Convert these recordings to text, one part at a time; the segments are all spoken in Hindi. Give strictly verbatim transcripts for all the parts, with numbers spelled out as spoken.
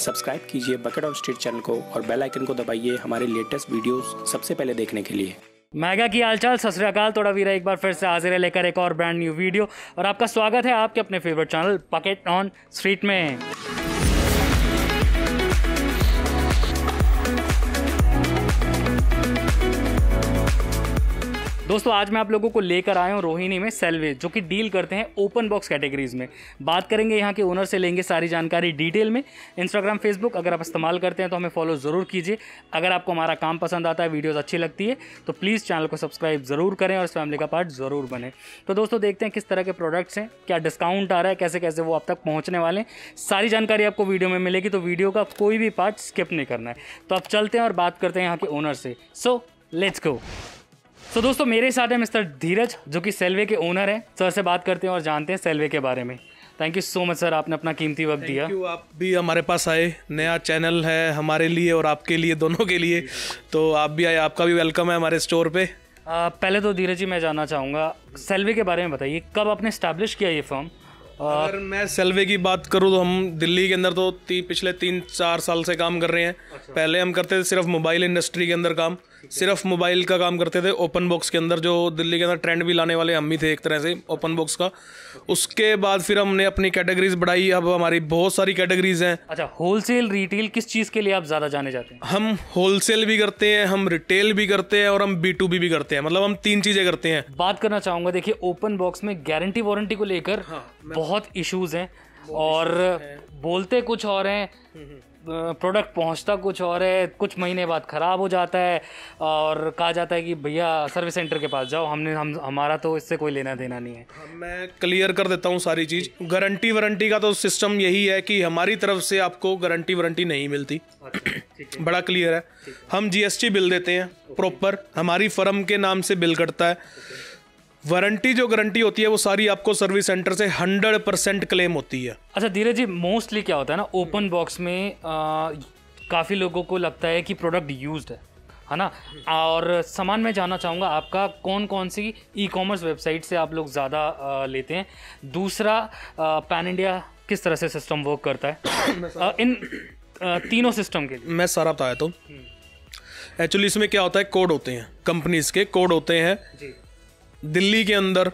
सब्सक्राइब कीजिए बकेट ऑन स्ट्रीट चैनल को और बेल आइकन को दबाइए हमारे लेटेस्ट वीडियोस सबसे पहले देखने के लिए। मैगा की हालचाल, सत श्री अकाल, थोड़ा वीरा एक बार फिर से हाजिर है लेकर एक और ब्रांड न्यू वीडियो और आपका स्वागत है आपके अपने favourite channel bucket on street में। दोस्तों आज मैं आप लोगों को लेकर आया हूँ रोहिणी में सेलवे, जो कि डील करते हैं ओपन बॉक्स कैटेगरीज में। बात करेंगे यहाँ के ओनर से, लेंगे सारी जानकारी डिटेल में। इंस्टाग्राम फेसबुक अगर आप इस्तेमाल करते हैं तो हमें फॉलो ज़रूर कीजिए। अगर आपको हमारा काम पसंद आता है, वीडियोस अच्छी लगती है तो प्लीज़ चैनल को सब्सक्राइब ज़रूर करें और इस फैमिली का पार्ट ज़रूर बने। तो दोस्तों देखते हैं किस तरह के प्रोडक्ट्स हैं, क्या डिस्काउंट आ रहा है, कैसे कैसे वो आप तक पहुँचने वाले हैं, सारी जानकारी आपको वीडियो में मिलेगी। तो वीडियो का कोई भी पार्ट स्किप नहीं करना है। तो आप चलते हैं और बात करते हैं यहाँ के ओनर से। So let's go. तो so, दोस्तों मेरे साथ हैं मिस्टर धीरज, जो कि सेलवे के ओनर हैं। सर से बात करते हैं और जानते हैं सेलवे के बारे में। Thank you so much sir, आपने अपना कीमती वक्त दिया। थैंक यू, आप भी हमारे पास आए। नया चैनल है हमारे लिए और आपके लिए, दोनों के लिए। तो आप भी आए, आपका भी वेलकम है हमारे स्टोर पे। आ, पहले तो धीरज जी मैं जानना चाहूँगा सेलवे के बारे में, बताइए कब आपने इस्टेब्लिश किया ये फर्म? अगर मैं सेलवे की बात करूँ तो हम दिल्ली के अंदर तो ती, पिछले तीन चार साल से काम कर रहे हैं। अच्छा। पहले हम करते थे सिर्फ मोबाइल इंडस्ट्री के अंदर काम, सिर्फ मोबाइल का काम करते थे ओपन बॉक्स के अंदर, जो दिल्ली के अंदर ट्रेंड भी लाने वाले हम ही थे एक तरह से ओपन बॉक्स का। उसके बाद फिर हमने अपनी कैटेगरीज बढ़ाई, अब हमारी बहुत सारी कैटेगरीज हैं। अच्छा, होलसेल रिटेल किस चीज़ के लिए आप ज़्यादा जाने जाते हैं? हम होलसेल भी करते हैं, हम रिटेल भी करते हैं और हम बी टू बी भी करते हैं, मतलब हम तीन चीज़ें करते हैं। बात करना चाहूँगा, देखिए ओपन बॉक्स में गारंटी वारंटी को लेकर बहुत इश्यूज हैं और बोलते कुछ और हैं, प्रोडक्ट पहुंचता कुछ और है, कुछ महीने बाद ख़राब हो जाता है और कहा जाता है कि भैया सर्विस सेंटर के पास जाओ, हमने हम हमारा तो इससे कोई लेना देना नहीं है। मैं क्लियर कर देता हूं सारी चीज़। गारंटी वारंटी का तो सिस्टम यही है कि हमारी तरफ से आपको गारंटी वारंटी नहीं मिलती। बड़ा क्लियर है। हम जीएसटी बिल देते हैं प्रॉपर, हमारी फर्म के नाम से बिल कटता है। वारंटी जो गारंटी होती है वो सारी आपको सर्विस सेंटर से हंड्रेड परसेंट क्लेम होती है। अच्छा धीरज जी, मोस्टली क्या होता है ना ओपन बॉक्स में, काफ़ी लोगों को लगता है कि प्रोडक्ट यूज्ड है है ना, और सामान मैं जानना चाहूँगा आपका कौन कौन सी ई कॉमर्स वेबसाइट से आप लोग ज़्यादा लेते हैं? दूसरा, पैन इंडिया किस तरह से सिस्टम वर्क करता है? इन तीनों सिस्टम के लिए मैं सारा बता देता हूँ। एक्चुअली इसमें क्या होता है, कोड होते हैं कंपनीज़ के, कोड होते हैं दिल्ली के अंदर,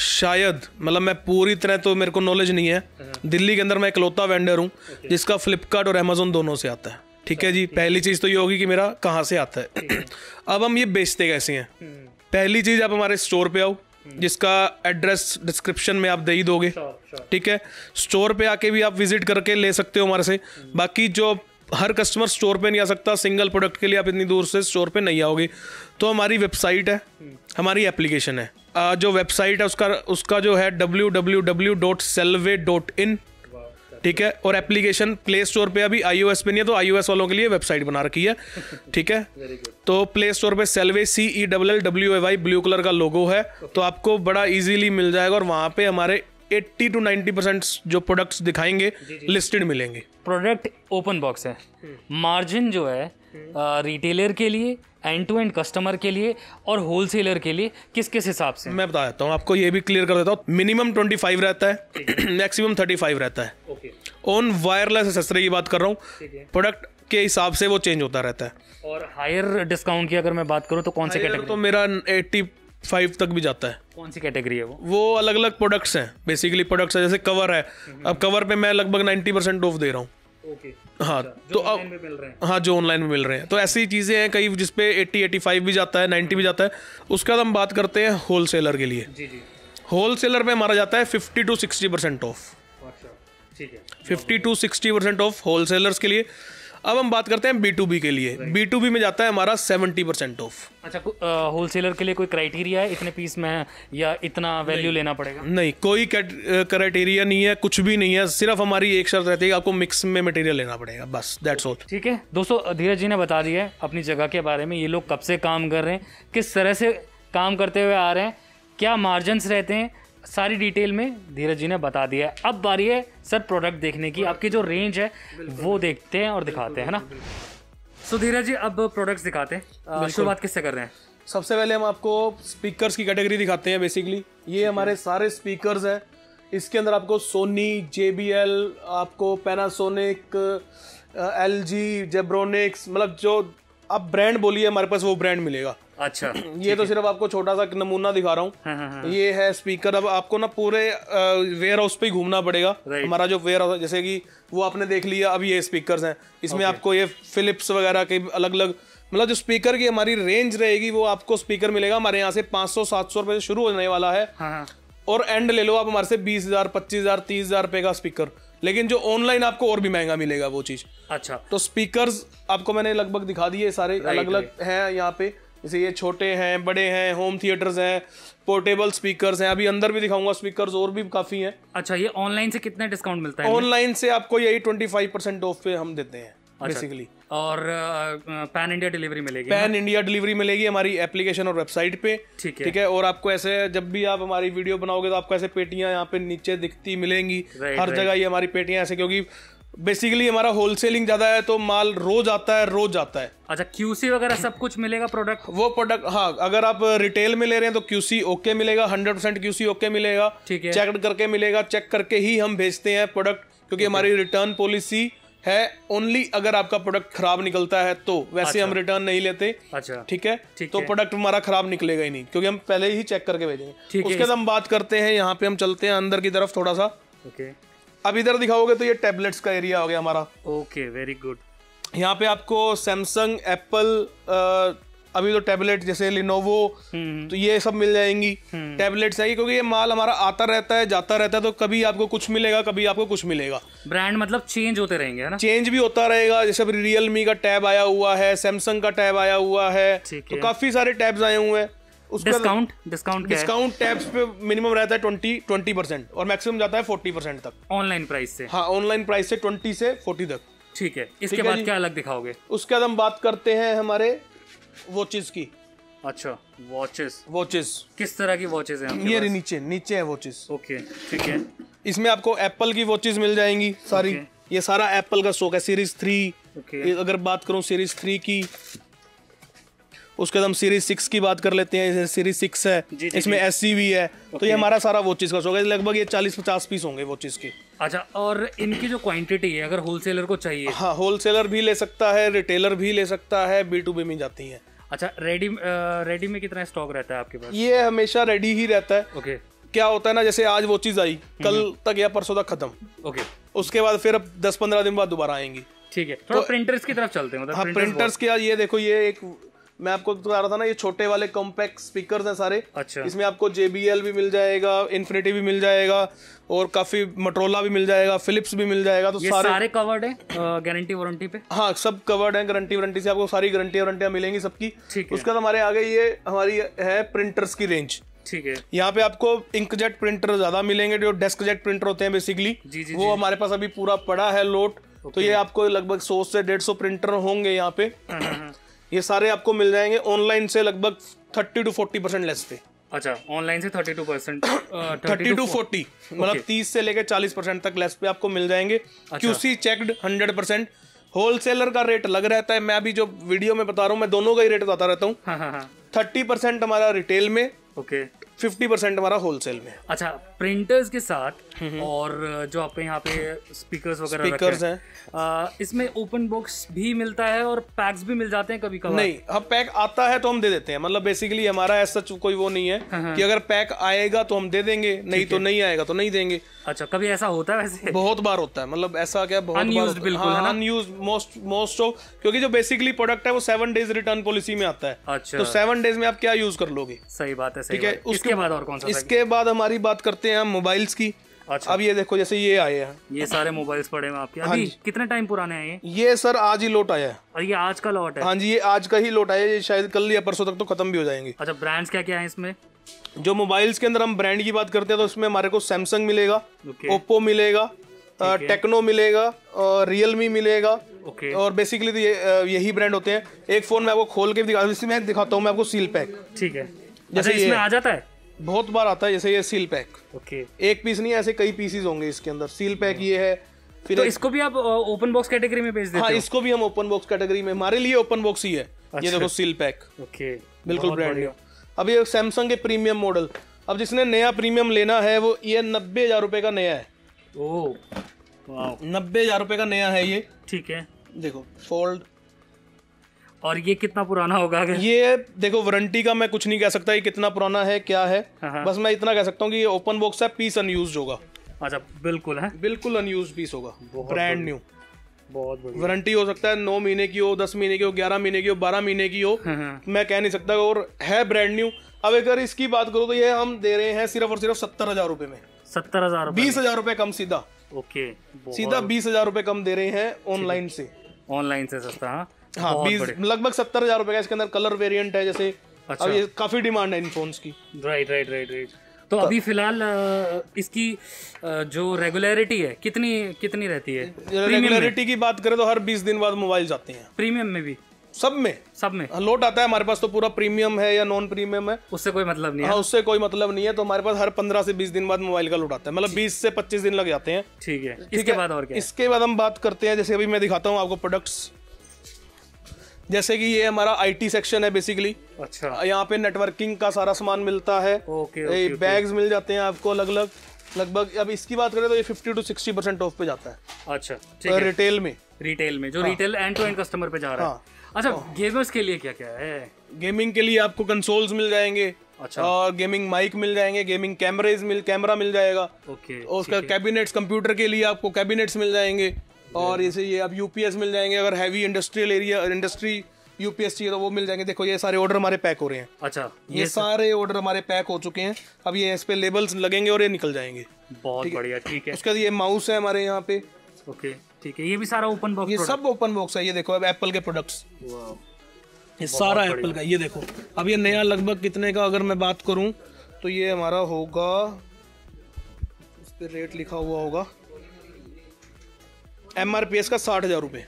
शायद मतलब मैं पूरी तरह तो मेरे को नॉलेज नहीं है, दिल्ली के अंदर मैं इकलौता वेंडर हूँ जिसका फ्लिपकार्ट और अमेजोन दोनों से आता है। ठीक है जी, पहली चीज़ तो ये होगी कि मेरा कहाँ से आता है। अब हम ये बेचते कैसे हैं? पहली चीज़ आप हमारे स्टोर पे आओ, जिसका एड्रेस डिस्क्रिप्शन में आप दे ही दोगे। ठीक है, स्टोर पे आके भी आप विजिट करके ले सकते हो हमारे से। बाकी जो हर कस्टमर स्टोर पे नहीं आ सकता, सिंगल प्रोडक्ट के लिए आप इतनी दूर से स्टोर पे नहीं आओगे, तो हमारी वेबसाइट है, हमारी एप्लीकेशन है। आ, जो वेबसाइट है उसका उसका जो है W W W dot Sellway dot in. ठीक है, और एप्लीकेशन प्ले स्टोर पे, अभी आईओएस पे नहीं है तो आईओएस वालों के लिए वेबसाइट बना रखी है। ठीक है, तो प्ले स्टोर पे Sellway C E double L W A Y blue colour का लोगो है, तो आपको बड़ा ईजिली मिल जाएगा और वहाँ पे हमारे अस्सी टू नब्बे परसेंट जो प्रोडक्ट्स दिखाएंगे लिस्टेड मिलेंगे। प्रोडक्ट ओपन बॉक्स है, मार्जिन जो है रिटेलर के लिए, एंड टू एंड कस्टमर के लिए और होलसेलर के लिए किस किस हिसाब से मैं बता देता हूँ आपको, ये भी क्लियर कर देता हूँ। मिनिमम पच्चीस रहता है, मैक्सिमम पैंतीस रहता है। ऑन वायरलेस एक्सेसरी की बात कर रहा हूँ, प्रोडक्ट के हिसाब से वो चेंज होता रहता है। और हायर डिस्काउंट की अगर मैं बात करूँ तो कौन से कैटेगरी? तो मेरा एट्टी फाइव तक भी जाता है। कौन सी कैटेगरी है वो? वो अलग अलग प्रोडक्ट्स हैं, बेसिकली प्रोडक्ट्स है, जैसे कवर है, अब कवर पे मैं लगभग नब्बे परसेंट ऑफ दे रहा हूँ। ओके, हाँ तो अब मिल रहे हैं। हाँ, जो ऑनलाइन में मिल रहे हैं, तो ऐसी चीज़ें हैं कई जिसपे अस्सी पचासी भी जाता है, नब्बे भी जाता है। उसके बाद हम बात करते हैं होलसेलर के लिए। जी जी, होलसेलर पे हमारा जाता है fifty to sixty percent off. ठीक है, fifty to sixty percent off wholesalers के लिए। अब हम बात करते हैं बी टू बी के लिए। बी टू बी में जाता है हमारा सेवेंटी परसेंट ऑफ। अच्छा, होलसेलर के लिए कोई क्राइटेरिया है, इतने पीस में या इतना वैल्यू लेना पड़ेगा? नहीं, कोई क्राइटेरिया नहीं है, कुछ भी नहीं है। सिर्फ हमारी एक शर्त रहती है कि आपको मिक्स में मटेरियल लेना पड़ेगा, बस, दैट्स ऑल। ठीक है दोस्तों, धीरज जी ने बता दिया है अपनी जगह के बारे में, ये लोग कब से काम कर रहे हैं, किस तरह से काम करते हुए आ रहे हैं, क्या मार्जिन्स रहते हैं, सारी डिटेल में धीरज जी ने बता दिया है। अब बारी है सर प्रोडक्ट देखने की, आपकी जो रेंज है वो देखते हैं और दिखाते हैं, है ना? सो धीरज जी अब प्रोडक्ट्स दिखाते हैं, शुरुआत किससे कर रहे हैं? सबसे पहले हम आपको स्पीकर्स की कैटेगरी दिखाते हैं। बेसिकली ये हमारे सारे स्पीकर्स हैं, इसके अंदर आपको सोनी, जे बी एल, आपको पैनासोनिक, एल जी, जेब्रोनिक्स, मतलब जो आप ब्रांड बोलिए हमारे पास वो ब्रांड मिलेगा। अच्छा, ये तो सिर्फ आपको छोटा सा नमूना दिखा रहा हूँ। हाँ हाँ हाँ। ये है स्पीकर। अब आपको ना पूरे वेयर हाउस पे घूमना पड़ेगा। हमारा जो वेयर हाउस, जैसे कि वो आपने देख लिया, अब ये स्पीकर्स हैं, इसमें आपको ये फिलिप्स वगैरह के अलग अलग, मतलब जो स्पीकर की हमारी रेंज रहेगी वो आपको स्पीकर मिलेगा हमारे यहाँ से पाँच सौ सात सौ रुपये से शुरू होने वाला है। हाँ। और एंड ले लो आप हमारे से बीस हजार पच्चीस हजार तीस हजार रुपये का स्पीकर, लेकिन जो ऑनलाइन आपको और भी महंगा मिलेगा वो चीज। अच्छा, तो स्पीकर्स आपको मैंने लगभग दिखा दिए, सारे अलग अलग हैं यहाँ पे। जैसे ये छोटे हैं, बड़े हैं, होम थिएटर्स हैं, पोर्टेबल स्पीकर्स हैं, अभी अंदर भी दिखाऊंगा स्पीकर्स, और भी काफी हैं। अच्छा, ये ऑनलाइन से कितने डिस्काउंट मिलता है? ऑनलाइन से आपको यही ट्वेंटी फाइव परसेंट ऑफ पे हम देते हैं बेसिकली। और पैन इंडिया डिलीवरी मिलेगी? पैन इंडिया डिलीवरी मिलेगी हमारी एप्लीकेशन और वेबसाइट पे। ठीक है, ठीक है। और आपको ऐसे जब भी आप हमारी वीडियो बनाओगे तो आपको ऐसे पेटियां यहाँ पे नीचे दिखती मिलेंगी हर जगह, ये हमारी पेटियां ऐसे, क्योंकि बेसिकली हमारा होलसेलिंग ज्यादा है तो माल रोज आता है, रोज आता है। अच्छा, क्यूसी वगैरह सब कुछ मिलेगा प्रोडक्ट? वो प्रोडक्ट, हाँ, अगर आप रिटेल में ले रहे हैं तो क्यूसी ओके मिलेगा, हंड्रेड परसेंट क्यूसी ओके मिलेगा, ठीक है, चेक करके मिलेगा, चेक करके ही हम भेजते हैं प्रोडक्ट, क्योंकि हमारी रिटर्न पॉलिसी है ओनली अगर आपका प्रोडक्ट खराब निकलता है तो। वैसे अच्छा, हम रिटर्न नहीं लेते। अच्छा, ठीक है, ठीक तो है। प्रोडक्ट हमारा खराब निकलेगा ही नहीं, क्योंकि हम पहले ही चेक करके भेजेंगे। उसके बाद हम बात करते हैं, यहाँ पे हम चलते हैं अंदर की तरफ थोड़ा सा। ओके, अब इधर दिखाओगे तो ये टैबलेट्स का एरिया हो गया हमारा। Okay, very good. यहाँ पे आपको सैमसंग, एप्पल, अभी तो टैबलेट जैसे लिनोवो, तो ये सब मिल जाएंगी टैबलेट्स है, क्योंकि ये माल हमारा आता रहता है, जाता रहता है, तो कभी आपको कुछ मिलेगा, कभी आपको कुछ मिलेगा। ब्रांड मतलब चेंज होते रहेंगे, है ना? चेंज भी होता रहेगा, जैसे अभी रियलमी का टैब आया हुआ है, सैमसंग का टैब आया हुआ है, तो काफी सारे टैब्स आए हुए हैं। डिस्काउंट डिस्काउंट डिस्काउंट टैब्स पे मिनिमम रहता है ट्वेंटी ट्वेंटी परसेंट और मैक्सिमम जाता है फोर्टी परसेंट तक ऑनलाइन प्राइस से। हाँ, ऑनलाइन प्राइस से ट्वेंटी से फोर्टी तक। ठीक है, इसके बाद क्या अलग दिखाओगे? उसके बाद हम बात करते हैं हमारे वॉचेस की। अच्छा, वॉचेस वॉचेस किस तरह की वॉचेस हैं आपके ये पास? नीचे नीचे है वॉचेस। ओके, ठीक है। इसमें आपको एप्पल की वॉचेस मिल जाएंगी सारी। okay. ये सारा एप्पल का स्टॉक है, सीरीज थ्री। okay. अगर बात करूं सीरीज थ्री की, उसके बाद हम सीरीज सिक्स की बात कर लेते हैं। सीरीज सिक्स है, जी, जी, इसमें एस सी वी है। okay. तो ये हमारा सारा वॉचेस का स्टॉक है, लगभग ये चालीस पचास पीस होंगे वॉचेस के। अच्छा, और इनकी जो क्वांटिटी है अगर होलसेलर को चाहिए? हाँ, होलसेलर भी ले सकता है, रिटेलर भी ले सकता है, बी टू बी में जाती है। अच्छा, रेडी रेडी में कितना स्टॉक रहता है आपके पास? ये हमेशा रेडी ही रहता है। ओके, क्या होता है ना, जैसे आज वो चीज आई, कल तक या परसों तक खत्म। ओके, उसके बाद फिर अब दस पंद्रह दिन बाद दोबारा आएंगी। ठीक है, थोड़ा प्रिंटर्स की तरफ चलते हैं। हाँ, प्रिंटर्स क्या, ये देखो, ये एक मैं आपको बता रहा था ना, ये छोटे वाले कॉम्पैक्ट स्पीकर्स हैं सारे। अच्छा, इसमें आपको जे बी एल भी मिल जाएगा, इन्फिनिटी भी मिल जाएगा, और काफी मोटरोला भी मिल जाएगा, फिलिप्स भी मिल जाएगा। तो ये सारे, सारे कवर्ड है गारंटी वारंटी पे? हाँ, सब कवर्ड है गारंटी वारंटी से, आपको सारी गारंटी वारंटियां मिलेंगी सबकी। उसके बाद हमारे आगे ये हमारी है प्रिंटर्स की रेंज। ठीक है, यहाँ पे आपको इंकजेट प्रिंटर ज्यादा मिलेंगे, जो डेस्क जेट प्रिंटर होते हैं बेसिकली, वो हमारे पास अभी पूरा पड़ा है लोट। तो ये आपको लगभग सौ से डेढ़ सौ प्रिंटर होंगे यहाँ पे, ये सारे आपको मिल जाएंगे ऑनलाइन से लगभग thirty to forty percent less पे। अच्छा, ऑनलाइन से thirty to percent thirty to forty, मतलब तीस से लेकर चालीस परसेंट तक लेस पे आपको मिल जाएंगे। QC checked hundred percent, wholesaler का रेट लग रहता है। मैं अभी जो वीडियो में बता रहा हूँ मैं दोनों का ही रेट बताता रहता हूँ। हाँ हाँ, थर्टी परसेंट हमारा रिटेल में, ओके, फिफ्टी परसेंट हमारा होलसेल में। अच्छा, प्रिंटर्स के साथ और जो आपके यहाँ पे स्पीकर्स वगैरह स्पीकर्स हैं, है। इसमें ओपन बॉक्स भी मिलता है और पैक्स भी मिल जाते हैं कभी कभी? नहीं, हम पैक आता है तो हम दे देते हैं, मतलब बेसिकली हमारा ऐसा कोई वो नहीं है। हाँ। कि अगर पैक आएगा तो हम दे देंगे, नहीं तो नहीं आएगा तो नहीं देंगे। अच्छा, कभी ऐसा होता है? वैसे बहुत बार होता है, मतलब ऐसा क्या मोस्ट, क्योंकि जो बेसिकली प्रोडक्ट है वो सेवन डेज रिटर्न पॉलिसी में आता है। अच्छा, तो सेवन डेज में आप क्या यूज कर लोगे? सही बात है, ठीक है। उसके बाद और कौन सा? इसके बाद हमारी बात करते हैं हम मोबाइल्स की। अच्छा, अब ये देखो, जैसे ये आए हैं, ये सारे मोबाइल्स पड़े हैं आपके। अभी कितने टाइम पुराने हैं ये? ये सर आज ही लौट आया है। और ये आज का लौट है? हाँ जी, ये आज का ही लौट आया है, ये शायद कल या परसों तक तो खत्म भी हो जाएंगे। अच्छा, ब्रांड्स क्या क्या है इसमें? जो मोबाइल्स के अंदर हम ब्रांड की बात करते हैं तो इसमें हमारे को सैमसंग मिलेगा, ओप्पो मिलेगा, टेक्नो मिलेगा, और रियलमी मिलेगा। Okay. और बेसिकली तो यही ब्रांड होते हैं। एक फोन में आपको खोल के दिखाता हूँ मैं आपको, सील पैक। ठीक है, जैसे अच्छा, इसमें आ जाता है? बहुत बार आता है, जैसे ये सील पैक। ओके, एक पीस नहीं, ऐसे कई पीसेस होंगे इसके अंदर। सील पैक ये है। फिर तो इसको भी आप ओपन बॉक्स कैटेगरी में भेज देते हो? हाँ, इसको भी हम ओपन बॉक्स कैटेगरी में, हमारे लिए ओपन बॉक्स ही है। अच्छा, ये देखो सील पैक। ओके, बिल्कुल ब्रांड। अब ये सैमसंग के प्रीमियम मॉडल, अब जिसने नया प्रीमियम लेना है वो ये नब्बे हजार रुपये का नया है। ओह वाह, नब्बे हजार रुपये का नया है ये। ठीक है, देखो फोल्ड। और ये कितना पुराना होगा? ये देखो वारंटी का मैं कुछ नहीं कह सकता ये कितना पुराना है क्या है, बस मैं इतना कह सकता हूँ कि ये ओपन बॉक्स है, पीस अनयूज्ड होगा। अच्छा, बिल्कुल है, बिल्कुल अनयूज्ड पीस होगा, ब्रांड न्यू। बहुत बढ़िया। वारंटी हो सकता है नौ महीने की हो, दस महीने की हो, ग्यारह महीने की हो, बारह महीने की हो, मैं कह नहीं सकता, और है ब्रांड न्यू। अब अगर इसकी बात करो तो ये हम दे रहे हैं सिर्फ और सिर्फ सत्तर हजार रूपये में। सत्तर हजार बीस हजार रूपये कम सीधा। ओके, सीधा बीस हजार रूपये कम दे रहे हैं ऑनलाइन से। ऑनलाइन से सस्ता, हाँ, लगभग सत्तर हजार रुपए का। इसके अंदर कलर वेरिएंट है जैसे। अच्छा। अब ये काफी डिमांड है इन फोन्स की। राइट राइट राइट राइट तो अभी फिलहाल इसकी जो रेगुलरिटी है कितनी कितनी रहती है? रेगुलरिटी की बात करें तो हर बीस दिन बाद मोबाइल आते हैं। प्रीमियम में भी? सब में, सब में लोट आता है हमारे पास। तो पूरा प्रीमियम है या नॉन प्रीमियम है उससे कोई मतलब नहीं है। हाँ, उससे कोई मतलब नहीं है। तो हमारे पास हर पंद्रह से बीस दिन बाद मोबाइल का लोट आता है, मतलब बीस से पच्चीस दिन लग जाते हैं। ठीक है, इसके बाद और क्या? इसके बाद हम बात करते हैं, जैसे अभी मैं दिखाता हूँ आपको प्रोडक्ट्स। जैसे कि ये हमारा आईटी सेक्शन है बेसिकली। अच्छा। यहाँ पे नेटवर्किंग का सारा सामान मिलता है। ओके, ओके, बैग्स मिल जाते हैं आपको अलग अलग लगभग। अब इसकी बात करें तो ये पचास टू साठ परसेंट ऑफ पे जाता है। अच्छा, ठीक है। रिटेल में, रिटेल में जो हाँ। Retail end to end customer पे जा रहा है। हाँ। अच्छा, गेमर्स के लिए क्या क्या है? गेमिंग के लिए आपको कंसोल्स मिल जाएंगे। अच्छा। और गेमिंग माइक मिल जाएंगे, गेमिंग कैमरेज मिल कैमरा मिल जाएगा। ओके। और उसका कैबिनेट्स, कंप्यूटर के लिए आपको कैबिनेट्स मिल जाएंगे। और जैसे ये अब यूपीएस मिल जाएंगे, अगर heavy industrial area industry UPS चाहिए तो वो मिल जाएंगे। देखो ये सारे ऑर्डर हमारे पैक हो रहे हैं। अच्छा, ये, ये सारे ऑर्डर हमारे पैक हो चुके हैं। अब ये इस पे लेबल्स लगेंगे और ये निकल जाएंगे। बहुत बढ़िया, ठीक है। उसके बाद ये माउस है हमारे यहाँ पे। ओके, ठीक है। ये भी सारा ओपन बॉक्स, ये सब ओपन बॉक्स है। ये देखो अब एप्पल के प्रोडक्ट्स, ये सारा एप्पल का। ये देखो अब ये नया लगभग कितने का अगर मैं बात करूँ तो ये हमारा होगा, इस पर रेट लिखा हुआ होगा एमआरपीएस का साठ हजार रुपए।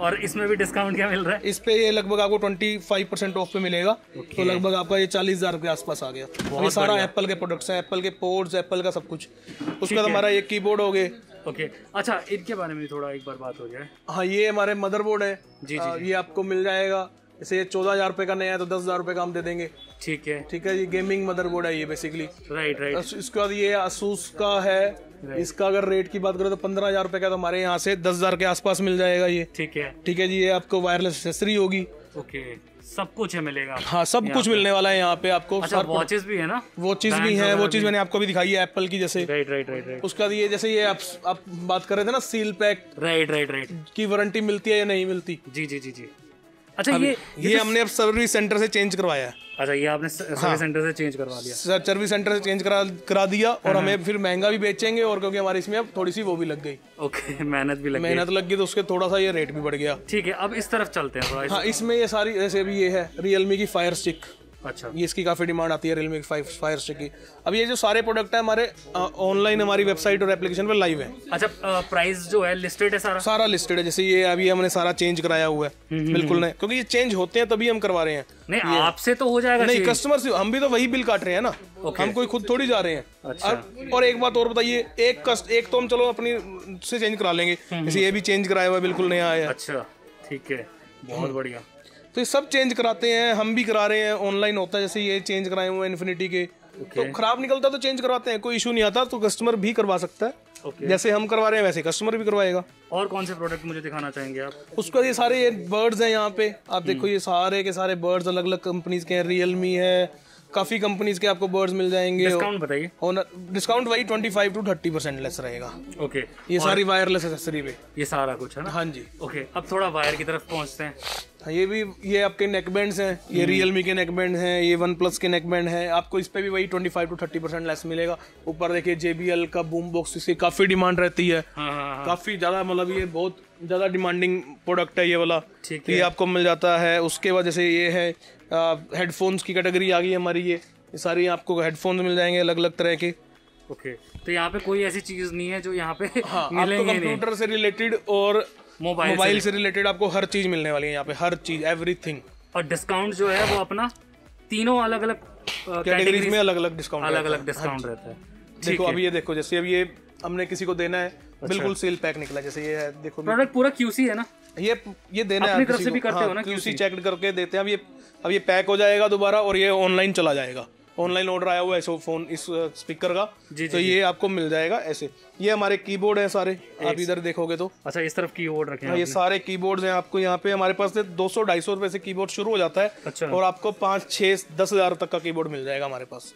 और इसमें भी डिस्काउंट क्या मिल रहा है? इस पे ये लगभग आपको पच्चीस परसेंट ऑफ पे मिलेगा। okay. तो लगभग आपका ये चालीस हजार के आसपास आ गया। ये सारा एप्पल के प्रोडक्ट्स हैं, एप्पल के पोर्ट्स, एप्पल का सब कुछ। उसके बाद हमारा ये कीबोर्ड हो गए। Okay okay. अच्छा, इनके बारे में थोड़ा एक बार बात हो जाए। हाँ, ये हमारे मदरबोर्ड है। जी, जी, ये आपको मिल जाएगा। जैसे ये चौदह हजार रुपए का नया है तो दस हजार रुपए का हम दे देंगे। ठीक है, ठीक है। ये गेमिंग मदरबोर्ड है ये बेसिकली। राइट राइट इसके बाद ये आसूस का है। इसका अगर रेट की बात करें तो पंद्रह हजार रुपए का तो हमारे यहाँ से दस हजार के आसपास मिल जाएगा ये। ठीक है, ठीक है जी। ये आपको वायरलेस एक्सेसरी होगी। ओके, सब कुछ है मिलेगा। हाँ, सब कुछ मिलने वाला है यहाँ पे आपको। अच्छा, वॉचेस भी है ना? वॉचेस भी है। वॉचेस मैंने आपको भी दिखाई है एप्पल की जैसे। राइट राइट राइट उसका ये जैसे ये आप आप बात कर रहे थे ना seal pack. Right right right की वारंटी मिलती है या नहीं मिलती? जी जी जी जी अच्छा, ये ये हमने अब सर्विस सेंटर से चेंज करवाया है। अच्छा, ये आपने सर्विस हाँ, सेंटर से चेंज करवा दिया। सर्विस सेंटर से चेंज करा करा दिया। और हमें फिर महंगा भी बेचेंगे, और क्योंकि हमारी इसमें अब थोड़ी सी वो भी लग गई। ओके, मेहनत भी लग गई। मेहनत लग गई तो उसके थोड़ा सा ये रेट भी बढ़ गया। ठीक है, अब इस तरफ चलते हैं। हाँ, इसमें ये सारी जैसे भी ये है रियलमी की फायर स्टिक। अच्छा, ये इसकी काफी डिमांड आती है रियलमी की फायर स्टिक की। अब ये जो सारे प्रोडक्ट है हमारे ऑनलाइन हमारी वेबसाइट और एप्लीकेशन पर लाइव है। अच्छा, प्राइस जो है लिस्टेड है सारा? सारा लिस्टेड है। जैसे ये अभी हमने सारा चेंज कराया हुआ है बिल्कुल नया, क्योंकि ये चेंज होते हैं तभी हम करवा रहे हैं। नहीं, आपसे तो हो जाएगा। नहीं, कस्टमर से हम भी तो वही बिल काट रहे हैं ना। okay. हम कोई खुद थोड़ी जा रहे हैं। अच्छा। और, और एक बात और बताइए, एक कस्ट एक तो हम चलो अपनी से चेंज करा लेंगे। जैसे ये भी चेंज कराया हुआ बिल्कुल नया आया। अच्छा, ठीक है, बहुत बढ़िया। तो ये सब चेंज कराते हैं, हम भी करा रहे हैं। ऑनलाइन होता है जैसे ये चेंज कराए हुए हैं इन्फिनिटी के। okay. तो खराब निकलता तो चेंज करवाते हैं, कोई इशू नहीं आता। तो कस्टमर भी करवा सकता है। okay. जैसे हम करवा रहे हैं वैसे कस्टमर भी करवाएगा। और कौन से प्रोडक्ट मुझे दिखाना चाहेंगे आप? उसका ये सारे ये बर्ड्स हैं यहाँ पे। आप देखो ये सारे के सारे बर्ड्स अलग अलग कंपनीज के हैं। रियलमी है, काफी कंपनीज के आपको बर्ड्स मिल जाएंगे। डिस्काउंट बताइए। डिस्काउंट वही पच्चीस टू तीस परसेंट लेस रहेगा। ओके, ये सारी वायरलेस एक्सेसरी पे ये सारा कुछ है ना? हाँ जी। ओके, अब थोड़ा वायर की तरफ पहुंचते हैं। ये भी ये आपके नेकबैंड्स हैं, ये रियलमी के नेकबैंड हैं, ये वन प्लस के नेकबैंड हैं। आपको इस पे भी वही पच्चीस टू तीस परसेंट लेस मिलेगा। ऊपर देखिए जेबीएल का बूम बॉक्स, इसकी काफी डिमांड रहती है। काफी ज्यादा, मतलब ये बहुत ज्यादा डिमांडिंग प्रोडक्ट है ये वाला। ठीक है, ये आपको मिल जाता है। उसके बाद जैसे ये है हेडफोन्स की कैटेगरी आ गई हमारी। ये सारी आपको हेडफोन्स मिल जाएंगे अलग अलग तरह के। Okay okay. तो यहाँ पे कोई ऐसी चीज नहीं है जो यहाँ पे हाँ, मिलेंगे आपको कंप्यूटर से रिलेटेड और मोबाइल मोबाइल से रिलेटेड आपको हर चीज मिलने वाली है यहाँ पे। हर चीज, एवरीथिंग। और डिस्काउंट जो है वो अपना तीनों अलग अलग कैटेगरीज में अलग अलग डिस्काउंट अलग अलग डिस्काउंट रहता है। देखो अब ये देखो, जैसे अब ये हमने किसी को देना है बिल्कुल सेल पैक निकला। जैसे ये है, देखो प्रोडक्ट पूरा क्यूसी है ना। ये ये देना है अपनी तरफ से भी करते हो ना? क्यूसी चेक करके देते हैं। अब ये अब ये पैक हो जाएगा दोबारा और ये ऑनलाइन चला जाएगा। ऑनलाइन ऑर्डर आया हुआ है फोन इस स्पीकर का, जी, तो जी, ये आपको मिल जाएगा। ऐसे ये हमारे कीबोर्ड है सारे, आप इधर देखोगे तो, अच्छा इस तरफ कीबोर्ड रखे हैं, ये सारे कीबोर्ड्स हैं आपको यहाँ पे। हमारे पास दो सौ ढाई सौ रुपए से कीबोर्ड शुरू हो जाता है, अच्छा। और आपको पाँच छह दस हजार तक का कीबोर्ड मिल जाएगा हमारे पास,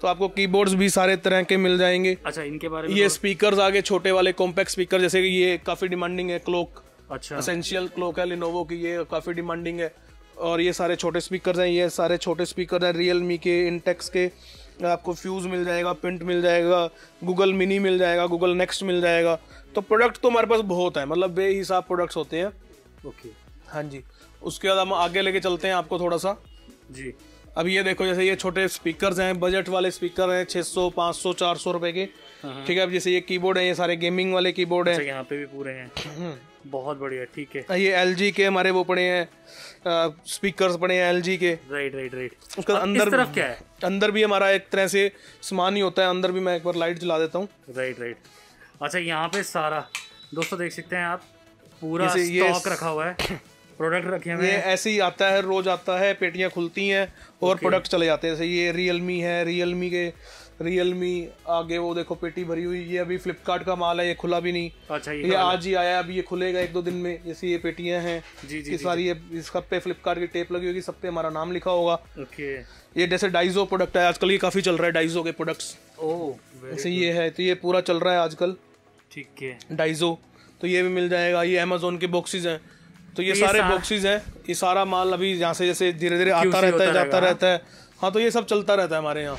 तो आपको कीबोर्ड्स भी सारे तरह के मिल जाएंगे। अच्छा, इनके बारे में ये स्पीकर्स आगे छोटे वाले कॉम्पैक्ट स्पीकर, जैसे कि ये काफी डिमांडिंग है क्लॉक, अच्छा एसेंशियल क्लॉक है लेनोवो की, ये काफी डिमांडिंग है। और ये सारे छोटे स्पीकर्स हैं, ये सारे छोटे स्पीकर्स हैं रियलमी के, इंटेक्स के, आपको फ्यूज़ मिल जाएगा, पिंट मिल जाएगा, गूगल मिनी मिल जाएगा, गूगल नेक्स्ट मिल जाएगा। तो प्रोडक्ट तो हमारे पास बहुत है, मतलब बेहिसाब प्रोडक्ट्स होते हैं। ओके, हाँ जी। उसके बाद हम आगे लेके चलते हैं आपको थोड़ा सा जी। अब ये देखो, जैसे ये छोटे स्पीकर्स हैं, बजट वाले स्पीकर हैं, छह सौ, पाँच सौ, चार सौ रुपए के, ठीक है। अब जैसे ये कीबोर्ड है, ये सारे गेमिंग वाले कीबोर्ड हैं, यहाँ पे भी पूरे हैं, बहुत बढ़िया, ठीक है। ये एलजी के हमारे वो पड़े हैं स्पीकर्स, पड़े हैं एलजी के, राइट राइट राइट। उसका अंदर तरफ क्या है, अंदर भी हमारा एक तरह से सामान ही होता है। अंदर भी मैं एक बार लाइट जला देता हूँ, राइट राइट। अच्छा, यहाँ पे सारा दोस्तों देख सकते हैं आप, पूरा स्टॉक रखा हुआ है, प्रोडक्ट रखे हुए हैं। ऐसे ही आता है, रोज आता है, पेटियां खुलती हैं और okay. प्रोडक्ट चले जाते हैं। जैसे ये रियलमी है, रियलमी के रियलमी आगे वो देखो पेटी भरी हुई, ये अभी फ्लिपकार्ट का माल है, ये खुला भी नहीं, अच्छा ये, ये आज ही आया, अभी ये खुलेगा एक दो दिन में। जैसे ये पेटियां हैं जी जी, ये सारी, ये इस सब पे फ्लिपकार्ट की टेप लगी होगी, सब पे हमारा नाम लिखा होगा। ओके, ये जैसे डाइजो प्रोडक्ट है आजकल, ये काफी चल रहा है डाइजो के प्रोडक्ट्स, ओह जैसे ये है, तो ये पूरा चल रहा है आजकल, ठीक है, डाइजो, तो ये भी मिल जाएगा। ये अमेजोन के बॉक्सेस हैं, तो ये, ये सारे बॉक्सेस हैं, ये सारा माल अभी यहाँ से जैसे धीरे धीरे आता रहता है, जाता रहता है, हाँ, तो ये सब चलता रहता है हमारे यहाँ।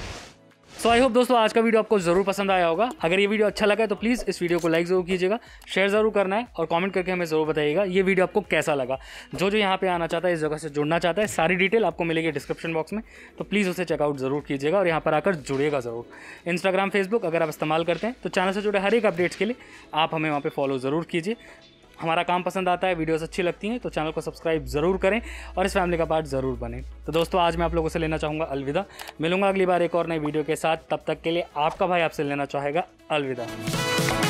सो आई होप दोस्तों आज का वीडियो आपको ज़रूर पसंद आया होगा। अगर ये वीडियो अच्छा लगा है तो प्लीज़ इस वीडियो को लाइक ज़रूर कीजिएगा, शेयर ज़रूर करना है और कमेंट करके हमें ज़रूर बताइएगा ये वीडियो आपको कैसा लगा। जो जो यहाँ पे आना चाहता है, इस जगह से जुड़ना चाहता है, सारी डिटेल आपको मिलेगी डिस्क्रिप्शन बॉक्स में, तो प्लीज़ उसे चेकआउट ज़रूर कीजिएगा और यहाँ पर आकर जुड़ेगा ज़रूर। इंस्टाग्राम, फेसबुक अगर आप इस्तेमाल करते हैं तो चैनल से जुड़े हर एक अपडेट्स के लिए आप हमें वहाँ पर फॉलो ज़रूर कीजिए। हमारा काम पसंद आता है, वीडियोस अच्छी लगती हैं तो चैनल को सब्सक्राइब ज़रूर करें और इस फैमिली का पार्ट ज़रूर बने। तो दोस्तों आज मैं आप लोगों से लेना चाहूँगा अलविदा, मिलूंगा अगली बार एक और नई वीडियो के साथ, तब तक के लिए आपका भाई आपसे लेना चाहेगा अलविदा।